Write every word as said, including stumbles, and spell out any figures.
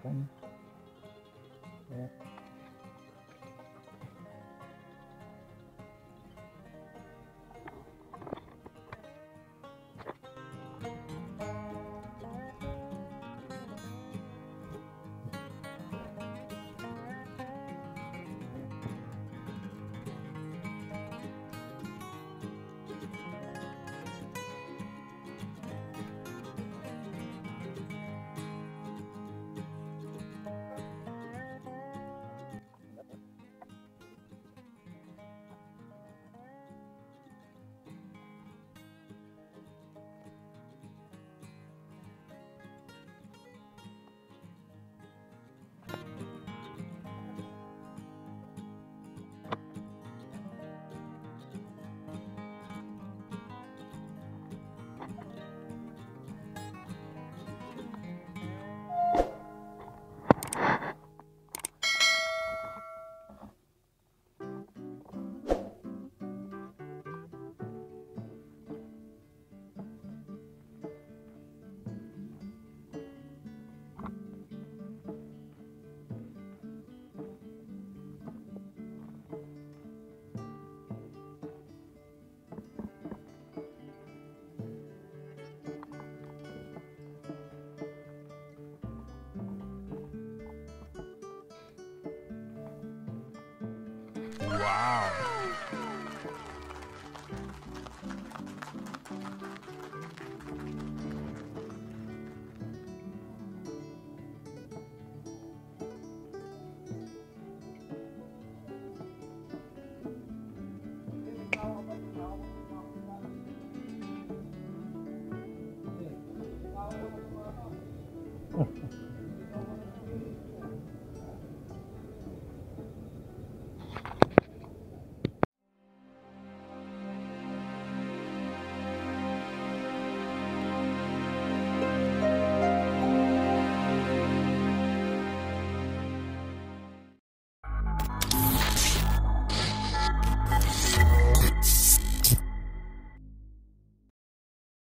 Kan ya. Wow.